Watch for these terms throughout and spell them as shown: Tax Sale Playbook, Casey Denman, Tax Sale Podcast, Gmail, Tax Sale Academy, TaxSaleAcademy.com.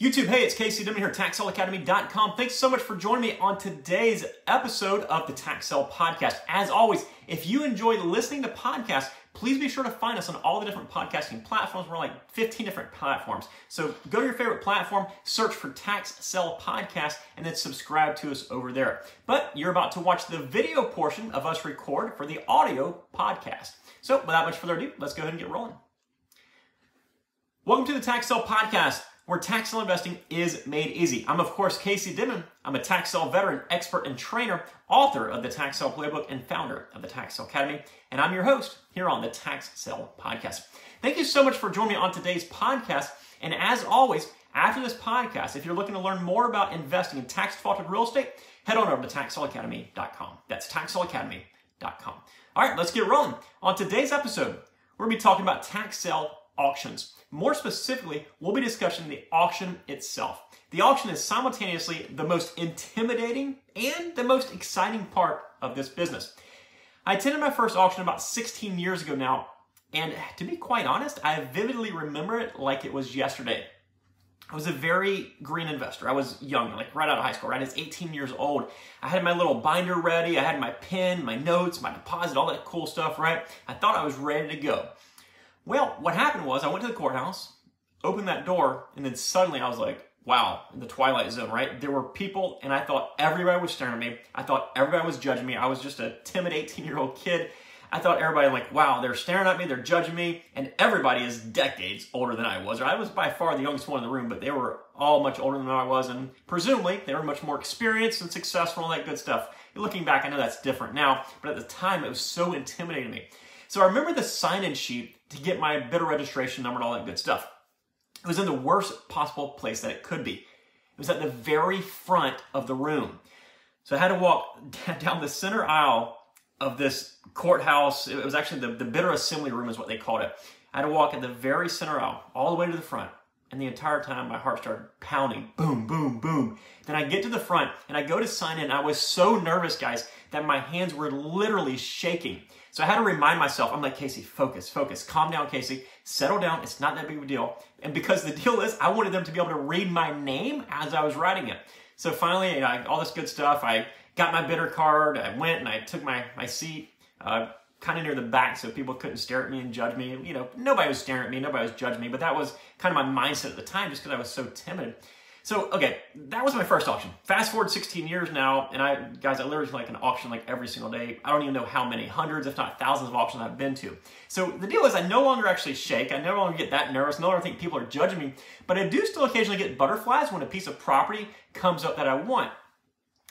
YouTube, hey, it's Casey Denman here at TaxSaleAcademy.com. Thanks so much for joining me on today's episode of the Tax Sale Podcast. As always, if you enjoy listening to podcasts, please be sure to find us on all the different podcasting platforms. We're on like 15 different platforms. So go to your favorite platform, search for Tax Sale Podcast, and then subscribe to us over there. But you're about to watch the video portion of us record for the audio podcast. So without much further ado, let's go ahead and get rolling. Welcome to the Tax Sale Podcast, where tax sale investing is made easy. I'm, of course, Casey Denman. I'm a tax sale veteran, expert and trainer, author of the Tax Sale Playbook, and founder of the Tax Sale Academy. And I'm your host here on the Tax Sale Podcast. Thank you so much for joining me on today's podcast. And as always, after this podcast, if you're looking to learn more about investing in tax-defaulted real estate, head on over to TaxSaleAcademy.com. That's TaxSaleAcademy.com. All right, let's get rolling. On today's episode, we're going to be talking about tax sale auctions. More specifically, we'll be discussing the auction itself. The auction is simultaneously the most intimidating and the most exciting part of this business. I attended my first auction about 16 years ago now, and to be quite honest, I vividly remember it like it was yesterday. I was a very green investor. I was young, like right out of high school, right? I was 18 years old. I had my little binder ready. I had my pen, my notes, my deposit, all that cool stuff, right? I thought I was ready to go. Well, what happened was I went to the courthouse, opened that door, and then suddenly I was like, wow, in the Twilight Zone, right? There were people, and I thought everybody was staring at me. I thought everybody was judging me. I was just a timid 18-year-old kid. I thought everybody, like, wow, they're staring at me, they're judging me, and everybody is decades older than I was. I was by far the youngest one in the room, but they were all much older than I was, and presumably they were much more experienced and successful and all that good stuff. Looking back, I know that's different now, but at the time, it was so intimidating to me. So I remember the sign-in sheet to get my bidder registration number and all that good stuff. It was in the worst possible place that it could be. It was at the very front of the room. So I had to walk down the center aisle of this courthouse. It was actually the bidder assembly room is what they called it. I had to walk at the very center aisle, all the way to the front. And the entire time, my heart started pounding. Boom, boom, boom. Then I get to the front, and I go to sign in. I was so nervous, guys, that my hands were literally shaking. So I had to remind myself, I'm like, Casey, focus, focus. Calm down, Casey. Settle down. It's not that big of a deal. And because the deal is, I wanted them to be able to read my name as I was writing it. So finally, all this good stuff. I got my bidder card. I went, and I took my seat kind of near the back so people couldn't stare at me and judge me. You know, nobody was staring at me, nobody was judging me, but that was kind of my mindset at the time just because I was so timid. So, okay, that was my first auction. Fast forward 16 years now, and I literally like an auction like every single day. I don't even know how many, hundreds if not thousands of auctions I've been to. So the deal is I no longer actually shake. I no longer get that nervous. No longer think people are judging me, but I do still occasionally get butterflies when a piece of property comes up that I want.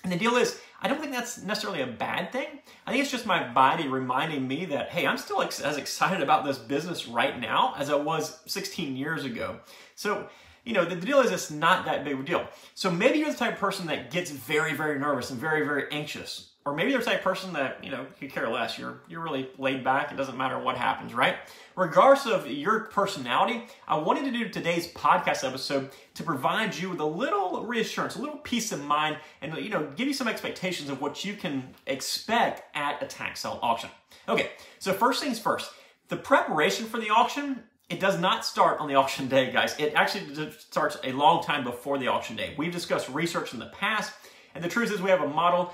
And the deal is, I don't think that's necessarily a bad thing. I think it's just my body reminding me that, hey, I'm still as excited about this business right now as I was 16 years ago. So, you know, the deal is it's not that big of a deal. So maybe you're the type of person that gets very, very nervous and very, very anxious. Or maybe you're the type of person that, you know, could care less. You're really laid back. It doesn't matter what happens, right? Regardless of your personality, I wanted to do today's podcast episode to provide you with a little reassurance, a little peace of mind, and, you know, give you some expectations of what you can expect at a tax sale auction. Okay, so first things first, the preparation for the auction, it does not start on the auction day, guys. It actually starts a long time before the auction day. We've discussed research in the past, and the truth is we have a motto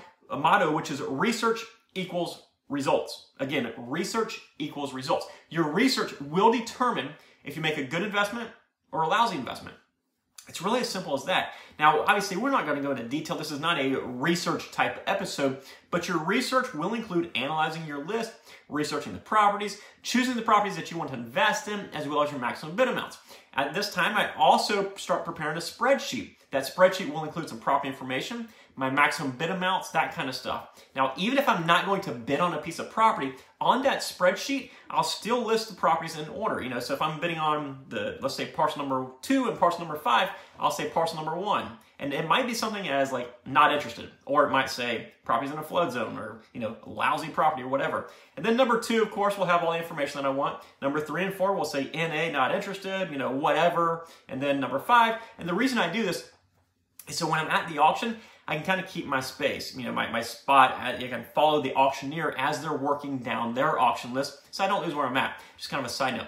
which is research equals results. Again, research equals results. Your research will determine if you make a good investment or a lousy investment. It's really as simple as that. Now, obviously, we're not going to go into detail. This is not a research type episode, but your research will include analyzing your list, researching the properties, choosing the properties that you want to invest in, as well as your maximum bid amounts. At this time, I also start preparing a spreadsheet. That spreadsheet will include some property information, my maximum bid amounts, that kind of stuff. Now, even if I'm not going to bid on a piece of property, on that spreadsheet, I'll still list the properties in order. You know, so if I'm bidding on the, let's say parcel number 2 and parcel number 5, I'll say parcel number 1. And it might be something as like not interested, or it might say properties in a flood zone, or, you know, lousy property or whatever. And then number 2, of course, will have all the information that I want. Number 3 and 4 will say NA, not interested, you know, whatever. And then number 5. And the reason I do this is so when I'm at the auction, I can kind of keep my space, you know, my spot. I can follow the auctioneer as they're working down their auction list, so I don't lose where I'm at. Just kind of a side note.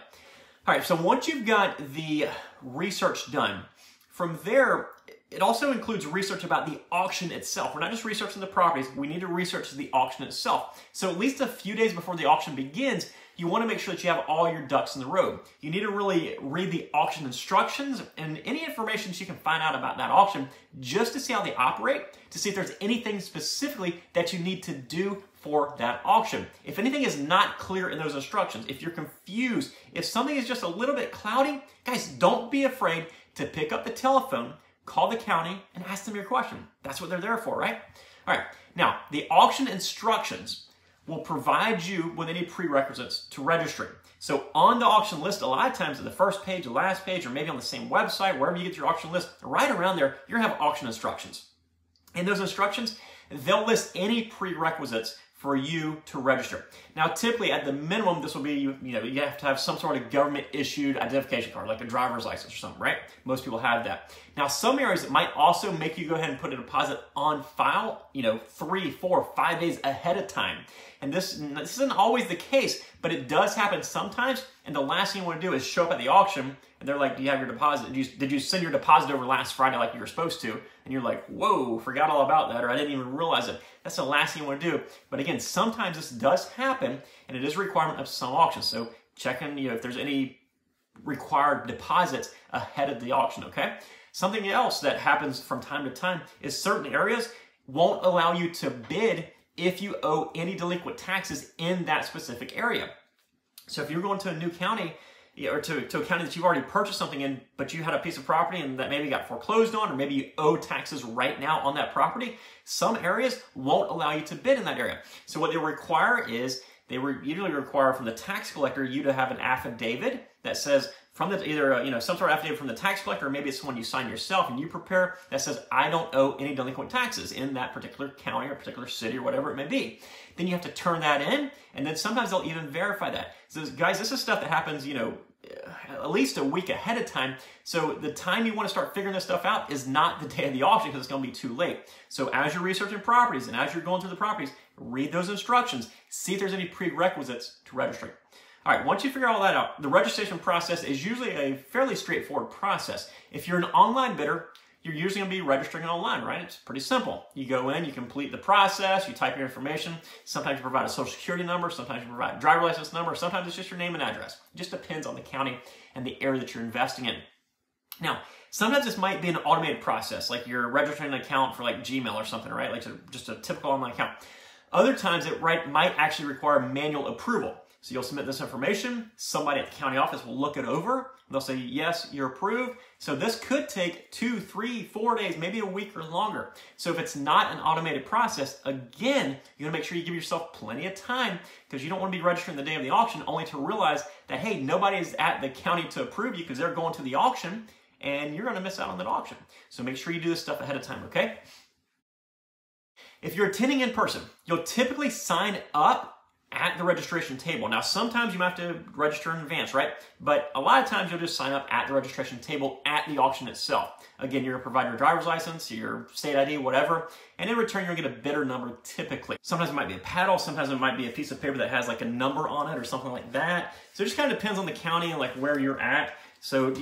All right, so once you've got the research done, From there, it also includes research about the auction itself. We're not just researching the properties, we need to research the auction itself. So at least a few days before the auction begins, you want to make sure that you have all your ducks in the row. You need to really read the auction instructions and any information that you can find out about that auction just to see how they operate, to see if there's anything specifically that you need to do for that auction. If anything is not clear in those instructions, if you're confused, if something is just a little bit cloudy, guys, don't be afraid to pick up the telephone, call the county, and ask them your question. That's what they're there for, right? All right, now, the auction instructions will provide you with any prerequisites to registering. So on the auction list, a lot of times at the first page, the last page, or maybe on the same website, wherever you get your auction list, right around there, you're gonna have auction instructions. In those instructions, they'll list any prerequisites for you to register. Now, typically at the minimum, this will be, you have to have some sort of government issued identification card, like a driver's license or something, right? Most people have that. Now, some areas it might also make you go ahead and put a deposit on file, 3, 4, 5 days ahead of time. And this isn't always the case, but it does happen sometimes. And the last thing you want to do is show up at the auction and they're like, do you have your deposit? Did you send your deposit over last Friday like you were supposed to? And you're like, whoa, forgot all about that, or I didn't even realize it. That's the last thing you want to do. But again, sometimes this does happen, and it is a requirement of some auctions. So check in, if there's any required deposits ahead of the auction, okay? Something else that happens from time to time is certain areas won't allow you to bid if you owe any delinquent taxes in that specific area. So if you're going to a new county, or to a county that you've already purchased something in, but you had a piece of property and that maybe got foreclosed on, or maybe you owe taxes right now on that property, some areas won't allow you to bid in that area. So what they require is, they usually require from the tax collector you to have an affidavit that says, from the, either some sort of affidavit from the tax collector, or maybe it's someone you sign yourself and you prepare, that says, I don't owe any delinquent taxes in that particular county or particular city or whatever it may be. Then you have to turn that in, and then sometimes they'll even verify that. So guys, this is stuff that happens, at least a week ahead of time. So the time you want to start figuring this stuff out is not the day of the auction, because it's going to be too late. So as you're researching properties and as you're going through the properties, read those instructions, see if there's any prerequisites to registering. All right, once you figure all that out, the registration process is usually a fairly straightforward process. If you're an online bidder, you're usually going to be registering online, right? It's pretty simple. You go in, you complete the process, you type your information. Sometimes you provide a social security number, sometimes you provide a driver's license number, sometimes it's just your name and address. It just depends on the county and the area that you're investing in. Now, sometimes this might be an automated process, like you're registering an account for like Gmail or something, right? Like just a typical online account. Other times it might actually require manual approval. So you'll submit this information, somebody at the county office will look it over, they'll say, yes, you're approved. So this could take 2, 3, 4 days, maybe a week or longer. So if it's not an automated process, again, you wanna make sure you give yourself plenty of time, because you don't wanna be registering the day of the auction only to realize that, hey, nobody's at the county to approve you because they're going to the auction, and you're gonna miss out on that auction. So make sure you do this stuff ahead of time, okay? If you're attending in person, you'll typically sign up at the registration table. Now, sometimes you might have to register in advance, right? But a lot of times you'll just sign up at the registration table at the auction itself. Again, you're gonna provide your driver's license, your state ID, whatever, and in return, you're gonna get a bidder number typically. Sometimes it might be a paddle, sometimes it might be a piece of paper that has like a number on it or something like that. So it just kinda depends on the county and like where you're at. So,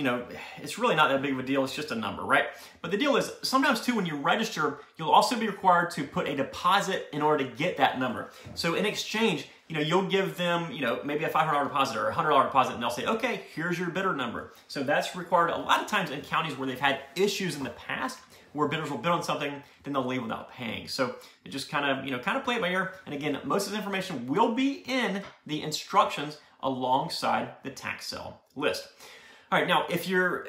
it's really not that big of a deal, it's just a number, right? But the deal is, sometimes too, when you register, you'll also be required to put a deposit in order to get that number. So in exchange, you'll give them, maybe a $500 deposit or a $100 deposit, and they'll say, okay, here's your bidder number. So that's required a lot of times in counties where they've had issues in the past, where bidders will bid on something, then they'll leave without paying. So it just kind of play it by ear. And again, most of this information will be in the instructions alongside the tax sale list. All right, now,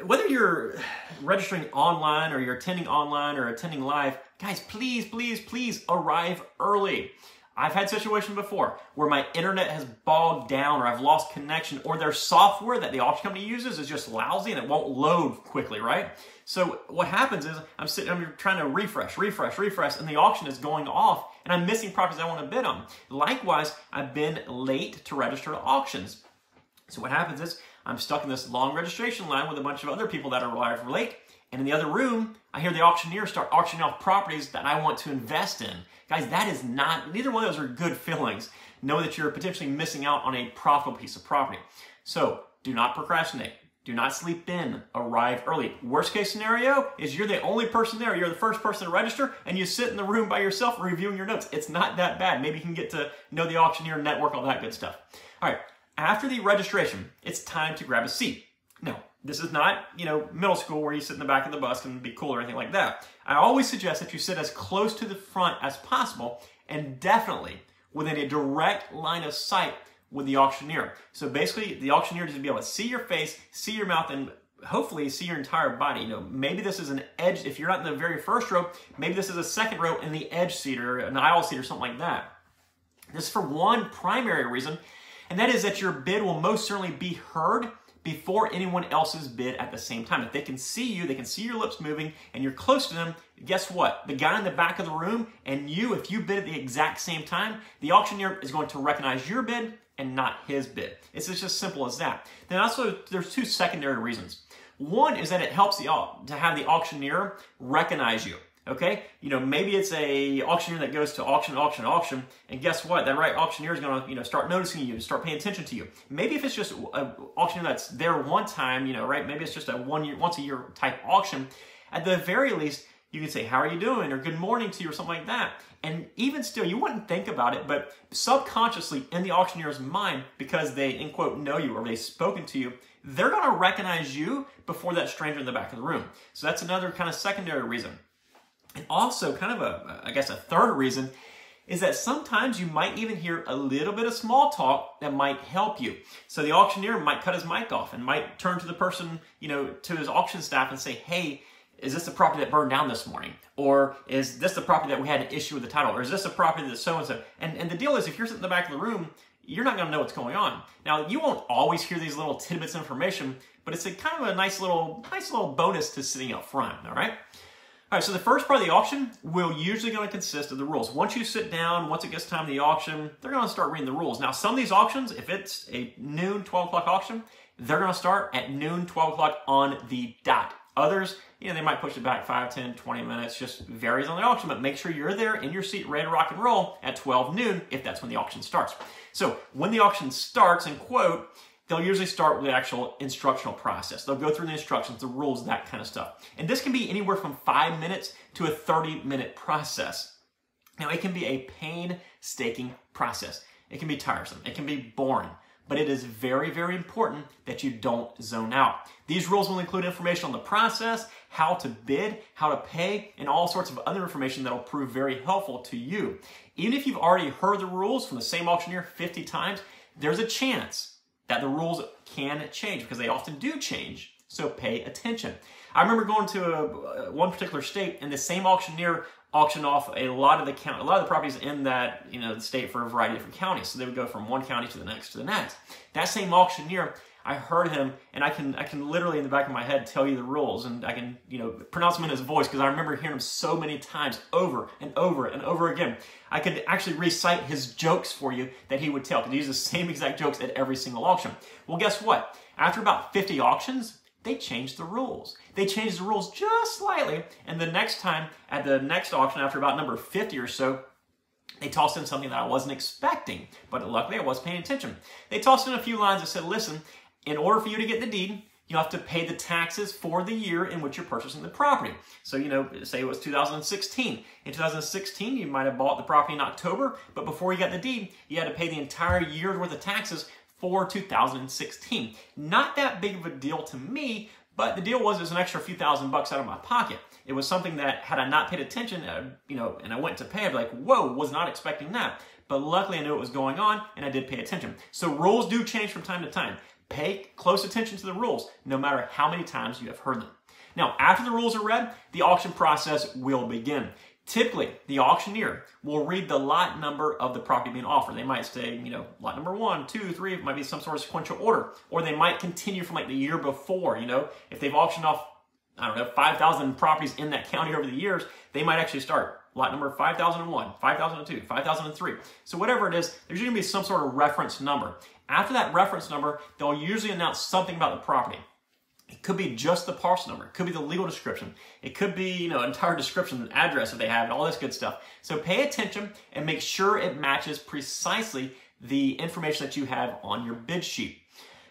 whether you're registering online or you're attending online or attending live, guys, please, please, please arrive early. I've had situations before where my internet has bogged down or I've lost connection, or their software that the auction company uses is just lousy and it won't load quickly, right? So what happens is I'm trying to refresh, and the auction is going off and I'm missing properties I want to bid on. Likewise, I've been late to register auctions. So what happens is, I'm stuck in this long registration line with a bunch of other people that are arrived late, and in the other room, I hear the auctioneer start auctioning off properties that I want to invest in. Guys, neither one of those are good feelings. Know that you're potentially missing out on a profitable piece of property. So do not procrastinate. Do not sleep in. Arrive early. Worst case scenario is you're the only person there. You're the first person to register and you sit in the room by yourself reviewing your notes. It's not that bad. Maybe you can get to know the auctioneer, network, all that good stuff. All right. After the registration, it's time to grab a seat. Now, this is not, middle school where you sit in the back of the bus and be cool or anything like that. I always suggest that you sit as close to the front as possible and definitely within a direct line of sight with the auctioneer. So basically, the auctioneer needs to be able to see your face, see your mouth, and hopefully see your entire body. Maybe this is an edge. If you're not in the very first row, maybe this is a second row in the edge seat or an aisle seat or something like that. This is for one primary reason, and that is that your bid will most certainly be heard before anyone else's bid at the same time. If they can see you, they can see your lips moving, and you're close to them, guess what? The guy in the back of the room and you, if you bid at the exact same time, the auctioneer is going to recognize your bid and not his bid. It's just as simple as that. Then also, there's two secondary reasons. One is that it helps to have the auctioneer recognize you. Okay, maybe it's a auctioneer that goes to auction, and guess what? That right auctioneer is going to, start noticing you, start paying attention to you. Maybe if it's just an auctioneer that's there one time, right? Maybe it's just a once a year type auction. At the very least, you can say, "How are you doing?" or "Good morning to you," or something like that. And even still, you wouldn't think about it, but subconsciously in the auctioneer's mind, because they, in quote, know you or they've spoken to you, they're going to recognize you before that stranger in the back of the room. So that's another kind of secondary reason. And also kind of a third reason is that sometimes you might even hear a little bit of small talk that might help you. So the auctioneer might cut his mic off and might turn to the person, to his auction staff and say, "Hey, is this the property that burned down this morning? Or is this the property that we had an issue with the title? Or is this the property that so-and-so?" And the deal is, if you're sitting in the back of the room, you're not going to know what's going on. Now, you won't always hear these little tidbits of information, but it's kind of a nice little bonus to sitting up front, all right? All right, so the first part of the auction will usually going to consist of the rules. Once you sit down, once it gets time to the auction, they're going to start reading the rules. Now, some of these auctions, if it's a noon, 12 o'clock auction, they're going to start at noon, 12 o'clock on the dot. Others, they might push it back 5, 10, 20 minutes, just varies on the auction, but make sure you're there in your seat, ready to rock and roll at 12 noon if that's when the auction starts. So when the auction starts, in quote, they'll usually start with the actual instructional process. They'll go through the instructions, the rules, that kind of stuff. And this can be anywhere from 5 minutes to a 30-minute process. Now, it can be a painstaking process. It can be tiresome. It can be boring. But it is very, very important that you don't zone out. These rules will include information on the process, how to bid, how to pay, and all sorts of other information that will prove very helpful to you. Even if you've already heard the rules from the same auctioneer 50 times, there's a chance that the rules can change, because they often do change, so pay attention. I remember going to one particular state, and the same auctioneer auctioned off a lot of the properties in that the state for a variety of different counties. So they would go from one county to the next to the next. That same auctioneer, I heard him, and I can literally in the back of my head tell you the rules, and I can pronounce them in his voice, because I remember hearing him so many times over and over and over again. I could actually recite his jokes for you that he would tell, because he used the same exact jokes at every single auction. Well, guess what? After about 50 auctions, they changed the rules. They changed the rules just slightly, and the next time, at the next auction, after about number 50 or so, they tossed in something that I wasn't expecting, but luckily I was paying attention. They tossed in a few lines that said, "Listen, in order for you to get the deed, you have to pay the taxes for the year in which you're purchasing the property." So, say it was 2016. In 2016, you might have bought the property in October, but before you got the deed, you had to pay the entire year's worth of taxes for 2016. Not that big of a deal to me, but the deal was an extra few $1,000 out of my pocket. It was something that, had I not paid attention, and I went to pay, I'd be like, whoa, was not expecting that. But luckily, I knew what was going on, and I did pay attention. So rules do change from time to time. Pay close attention to the rules, no matter how many times you have heard them. Now, after the rules are read, the auction process will begin. Typically, the auctioneer will read the lot number of the property being offered. They might say, lot number 1, 2, 3, it might be some sort of sequential order, or they might continue from like the year before. If they've auctioned off, 5,000 properties in that county over the years, they might actually start lot number 5,001, 5,002, 5,003. So whatever it is, there's going to be some sort of reference number. After that reference number, they'll usually announce something about the property. It could be just the parcel number. It could be the legal description. It could be, entire description, an address that they have, and all this good stuff. So pay attention and make sure it matches precisely the information that you have on your bid sheet.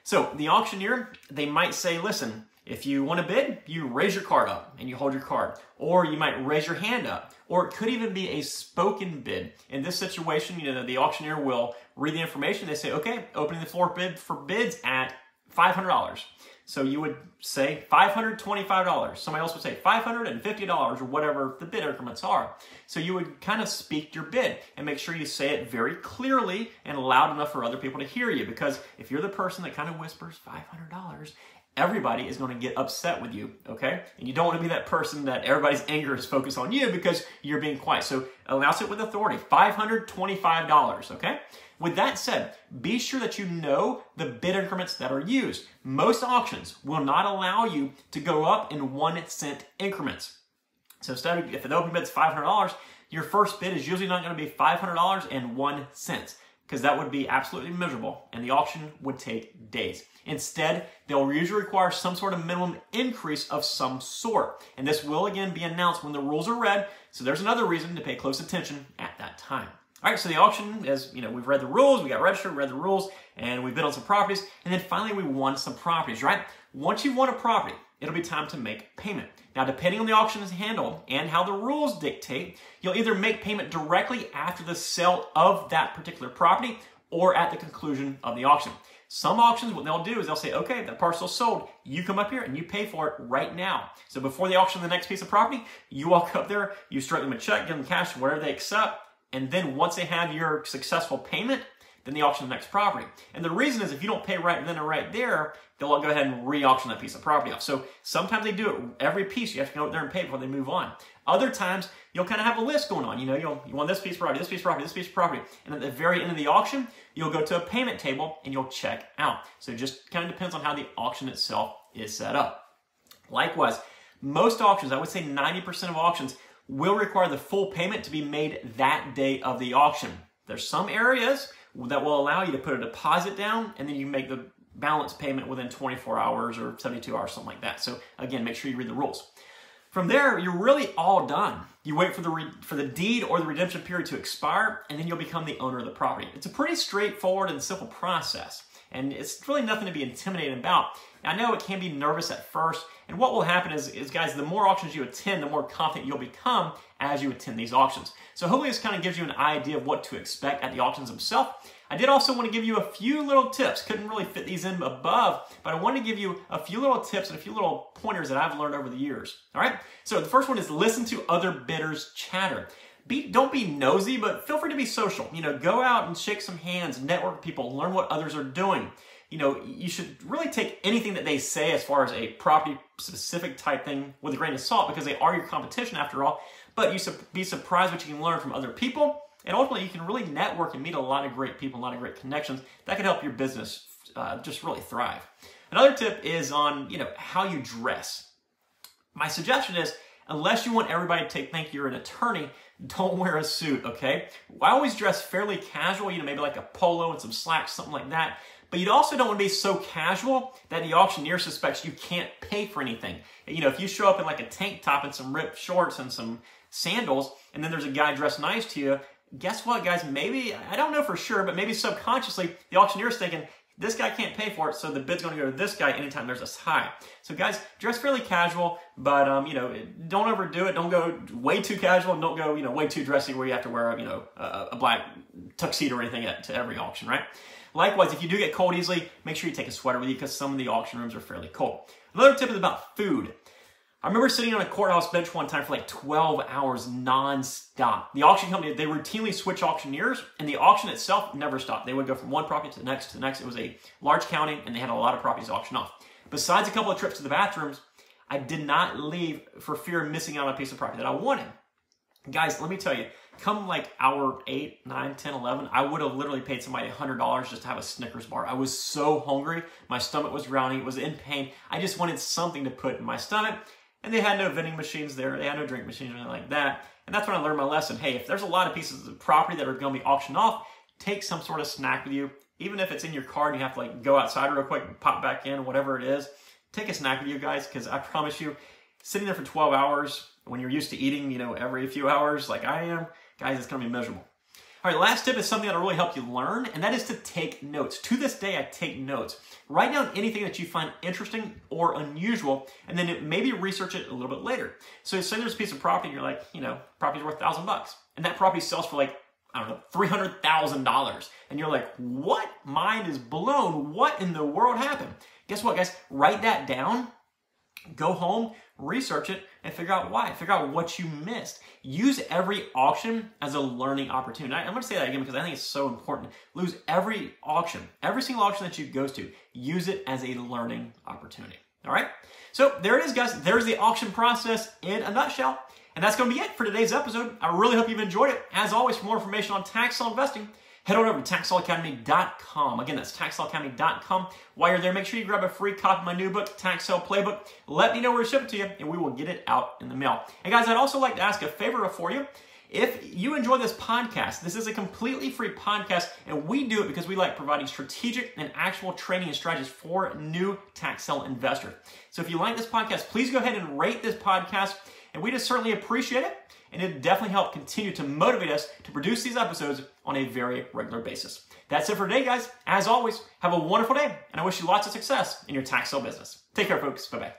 So the auctioneer, they might say, listen, if you want to bid, you raise your card up and you hold your card, or you might raise your hand up, or it could even be a spoken bid. In this situation, you know, the auctioneer will read the information. They say, okay, opening the floor bid for bids at $500. So you would say $525. Somebody else would say $550 or whatever the bid increments are. So you would kind of speak your bid and make sure you say it very clearly and loud enough for other people to hear you. Because if you're the person that kind of whispers $500, everybody is going to get upset with you, okay? And you don't want to be that person that everybody's anger is focused on you because you're being quiet. So announce it with authority, $525, okay? With that said, be sure that you know the bid increments that are used. Most auctions will not allow you to go up in 1 cent increments. So instead of, if the open bid is $500, your first bid is usually not going to be $500.01. Because that would be absolutely miserable and the auction would take days. Instead, they'll usually require some sort of minimum increase of some sort. And this will again be announced when the rules are read, so there's another reason to pay close attention at that time. All right, so the auction, as you know, we've read the rules, we got registered, read the rules, and we've bid on some properties, and then finally we won some properties, right? Once you won a property, it'll be time to make payment. Now, depending on the auction is handled and how the rules dictate, you'll either make payment directly after the sale of that particular property or at the conclusion of the auction. Some auctions, what they'll do is they'll say, okay, that parcel's sold. You come up here and you pay for it right now. So before the auction of the next piece of property, you walk up there, you strike them a check, give them cash, whatever they accept, and then once they have your successful payment, then the auction of the next property. And the reason is if you don't pay right then or right there, they'll go ahead and re-auction that piece of property off. So sometimes they do it. Every piece, you have to go there and pay before they move on. Other times, you'll kind of have a list going on. You know, you want this piece of property, this piece of property, this piece of property. And at the very end of the auction, you'll go to a payment table and you'll check out. So it just kind of depends on how the auction itself is set up. Likewise, most auctions, I would say 90% of auctions, will require the full payment to be made that day of the auction. There's some areas that will allow you to put a deposit down and then you make the balance payment within 24 hours or 72 hours, something like that. So again, make sure you read the rules. From there, you're really all done. You wait for the deed or the redemption period to expire, and then you'll become the owner of the property. It's a pretty straightforward and simple process, and it's really nothing to be intimidated about. I know it can be nervous at first, and what will happen is guys, the more auctions you attend, the more confident you'll become as you attend these auctions. So hopefully this kind of gives you an idea of what to expect at the auctions themselves. I did also want to give you a few little tips. Couldn't really fit these in above, but I wanted to give you a few little tips and a few little pointers that I've learned over the years. All right, so the first one is listen to other bidders chatter. Don't be nosy, but feel free to be social. You know, go out and shake some hands, network with people, learn what others are doing. You know, you should really take anything that they say as far as a property-specific type thing with a grain of salt because they are your competition after all, but you should be surprised what you can learn from other people. And ultimately, you can really network and meet a lot of great people, a lot of great connections that could help your business just really thrive. Another tip is on, you know, how you dress. My suggestion is, unless you want everybody to think you're an attorney, don't wear a suit, okay? I always dress fairly casual, you know, maybe like a polo and some slacks, something like that. But you also don't want to be so casual that the auctioneer suspects you can't pay for anything. You know, if you show up in like a tank top and some ripped shorts and some sandals, and then there's a guy dressed nice to you, guess what, guys? Maybe, I don't know for sure, but maybe subconsciously, the auctioneer's thinking, this guy can't pay for it, so the bid's going to go to this guy anytime there's this high. So guys, dress fairly casual, but you know, don't overdo it. Don't go way too casual, and don't go, you know, way too dressy where you have to wear, you know, a black tuxedo or anything to every auction, right? Likewise, if you do get cold easily, make sure you take a sweater with you because some of the auction rooms are fairly cold. Another tip is about food. I remember sitting on a courthouse bench one time for like 12 hours nonstop. The auction company, they routinely switch auctioneers, and the auction itself never stopped. They would go from one property to the next to the next. It was a large county, and they had a lot of properties auctioned off. Besides a couple of trips to the bathrooms, I did not leave for fear of missing out on a piece of property that I wanted. Guys, let me tell you, come like hour 8, 9, 10, 11, I would have literally paid somebody $100 just to have a Snickers bar. I was so hungry. My stomach was rounding. It was in pain. I just wanted something to put in my stomach. And they had no vending machines there. They had no drink machines or anything like that. And that's when I learned my lesson. Hey, if there's a lot of pieces of property that are going to be auctioned off, take some sort of snack with you. Even if it's in your car and you have to like go outside real quick and pop back in, whatever it is, take a snack with you guys. Because I promise you, sitting there for 12 hours when you're used to eating, you know, every few hours like I am, guys, it's going to be miserable. All right, last tip is something that'll really help you learn, and that is to take notes. To this day, I take notes. Write down anything that you find interesting or unusual, and then maybe research it a little bit later. So say there's a piece of property, and you're like, you know, property's worth $1,000, and that property sells for like, I don't know, $300,000. And you're like, what? Mind is blown. What in the world happened? Guess what, guys? Write that down. Go home, research it, and figure out why. Figure out what you missed. Use every auction as a learning opportunity. I'm going to say that again because I think it's so important. Lose every auction. Every single auction that you go to, use it as a learning opportunity. All right? So there it is, guys. There's the auction process in a nutshell. And that's going to be it for today's episode. I really hope you've enjoyed it. As always, for more information on tax sale investing, head on over to TaxSaleAcademy.com. Again, that's TaxSaleAcademy.com. While you're there, make sure you grab a free copy of my new book, Tax Sale Playbook. Let me know where to ship it to you, and we will get it out in the mail. And guys, I'd also like to ask a favor for you. If you enjoy this podcast, this is a completely free podcast, and we do it because we like providing strategic and actual training and strategies for new tax sale investors. So if you like this podcast, please go ahead and rate this podcast, and we just certainly appreciate it. And it definitely helped continue to motivate us to produce these episodes on a very regular basis. That's it for today, guys. As always, have a wonderful day, and I wish you lots of success in your tax sale business. Take care, folks. Bye-bye.